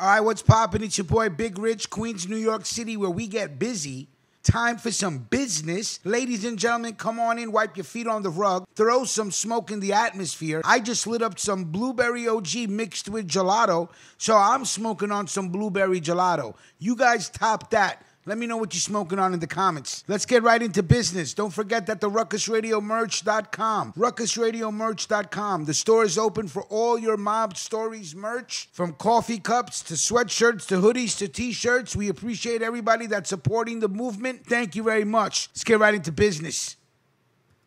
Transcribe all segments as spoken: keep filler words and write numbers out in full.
All right, what's poppin'? It's your boy Big Rich, Queens, New York City, where we get busy. Time for some business. Ladies and gentlemen, come on in, wipe your feet on the rug, throw some smoke in the atmosphere. I just lit up some blueberry O G mixed with gelato, so I'm smoking on some blueberry gelato. You guys top that. Let me know what you're smoking on in the comments. Let's get right into business. Don't forget that the ruckus radio merch dot com, ruckus radio merch dot com. The store is open for all your Mob Stories merch, from coffee cups to sweatshirts to hoodies to T-shirts. We appreciate everybody that's supporting the movement. Thank you very much. Let's get right into business.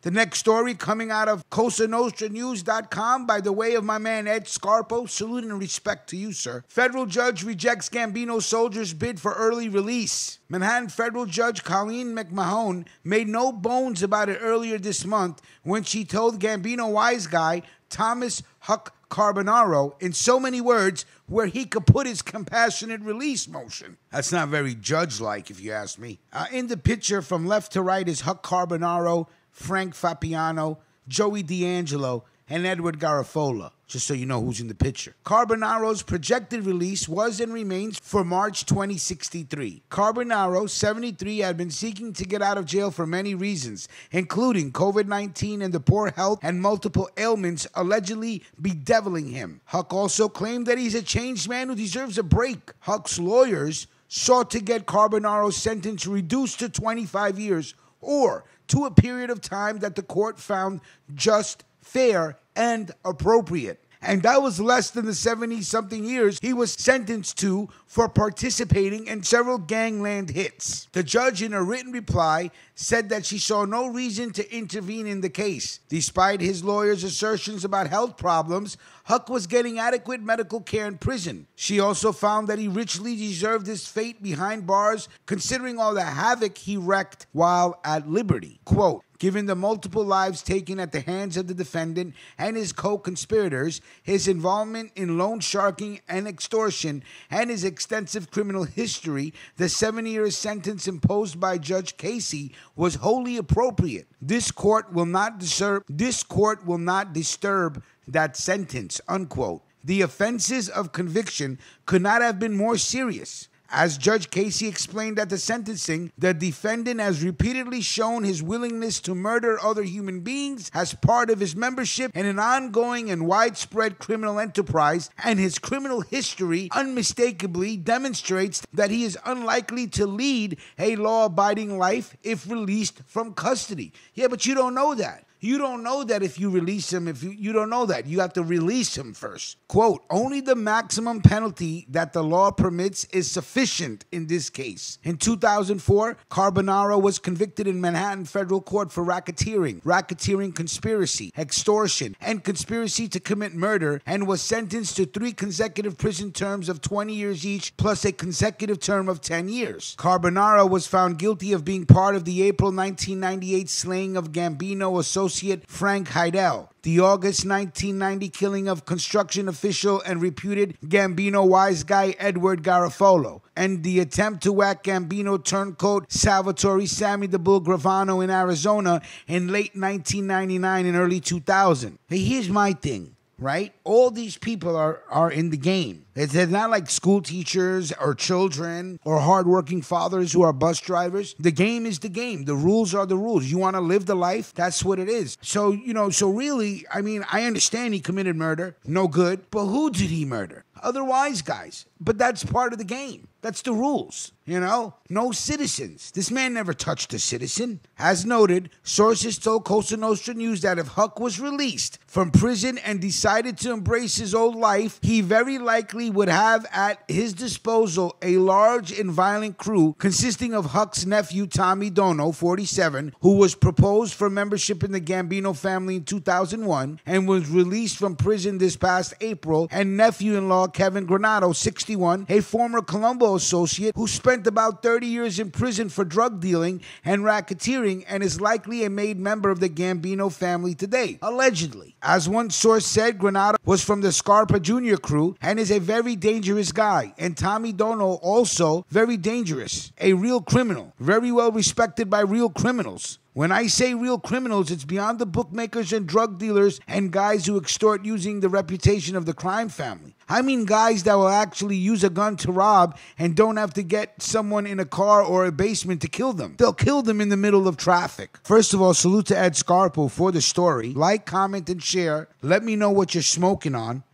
The next story coming out of Cosa Nostra News dot com by the way of my man Ed Scarpo. Salute and respect to you, sir. Federal judge rejects Gambino soldier's bid for early release. Manhattan federal judge Colleen McMahon made no bones about it earlier this month when she told Gambino wise guy Thomas Huck Carbonaro in so many words where he could put his compassionate release motion. That's not very judge-like, if you ask me. Uh, in the picture from left to right is Huck Carbonaro, Frank Fappiano, Joey D'Angelo, and Edward Garofola, just so you know who's in the picture. Carbonaro's projected release was and remains for March twenty sixty-three. Carbonaro, seventy-three, had been seeking to get out of jail for many reasons, including COVID nineteen and the poor health and multiple ailments allegedly bedeviling him. Huck also claimed that he's a changed man who deserves a break. Huck's lawyers sought to get Carbonaro's sentence reduced to twenty-five years or to a period of time that the court found just, fair, and appropriate. And that was less than the seventy-something years he was sentenced to for participating in several gangland hits. The judge, in a written reply, said that she saw no reason to intervene in the case. Despite his lawyer's assertions about health problems, Huck was getting adequate medical care in prison. She also found that he richly deserved his fate behind bars, considering all the havoc he wreaked while at liberty. Quote, given the multiple lives taken at the hands of the defendant and his co-conspirators, his involvement in loan sharking and extortion, and his extensive criminal history, the seven-year sentence imposed by Judge Casey was wholly appropriate. This court will not disturb, this court will not disturb that sentence, unquote. The offenses of conviction could not have been more serious. As Judge Casey explained at the sentencing, the defendant has repeatedly shown his willingness to murder other human beings as part of his membership in an ongoing and widespread criminal enterprise, and his criminal history unmistakably demonstrates that he is unlikely to lead a law-abiding life if released from custody. Yeah, but you don't know that. You don't know that if you release him, if you, you don't know that. You have to release him first. Quote, only the maximum penalty that the law permits is sufficient in this case. In two thousand four, Carbonaro was convicted in Manhattan federal court for racketeering, racketeering conspiracy, extortion, and conspiracy to commit murder, and was sentenced to three consecutive prison terms of twenty years each, plus a consecutive term of ten years. Carbonaro was found guilty of being part of the April nineteen ninety-eight slaying of Gambino associate Frank Heidel, the August nineteen ninety killing of construction official and reputed Gambino wise guy Edward Garofolo, and the attempt to whack Gambino turncoat Salvatore Sammy the Bull Gravano in Arizona in late nineteen ninety-nine and early two thousand. Hey, here's my thing, right? All these people are, are in the game. They're not like school teachers or children or hardworking fathers who are bus drivers. The game is the game. The rules are the rules. You want to live the life? That's what it is. So, you know, so really, I mean, I understand he committed murder. No good. But who did he murder? Other wise guys. But that's part of the game. That's the rules. You know? No citizens. This man never touched a citizen. As noted, sources told Cosa Nostra News that if Huck was released from prison and decided to embrace his old life, he very likely would have at his disposal a large and violent crew consisting of Huck's nephew Tommy Dono, forty-seven, who was proposed for membership in the Gambino family in two thousand one and was released from prison this past April, and nephew-in-law Kevin Granato, sixty-one, a former Colombo associate who spent about thirty years in prison for drug dealing and racketeering and is likely a made member of the Gambino family today, allegedly. As one source said, Granato was from the Scarpa Junior crew and is a very very dangerous guy. And Tommy Dono, also very dangerous. A real criminal. Very well respected by real criminals. When I say real criminals, it's beyond the bookmakers and drug dealers and guys who extort using the reputation of the crime family. I mean guys that will actually use a gun to rob and don't have to get someone in a car or a basement to kill them. They'll kill them in the middle of traffic. First of all, salute to Ed Scarpo for the story. Like, comment, and share. Let me know what you're smoking on.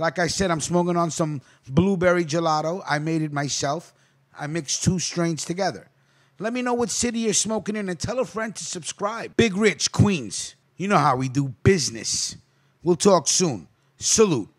Like I said, I'm smoking on some blueberry gelato. I made it myself. I mixed two strains together. Let me know what city you're smoking in and tell a friend to subscribe. Big Rich, Queens. You know how we do business. We'll talk soon. Salute.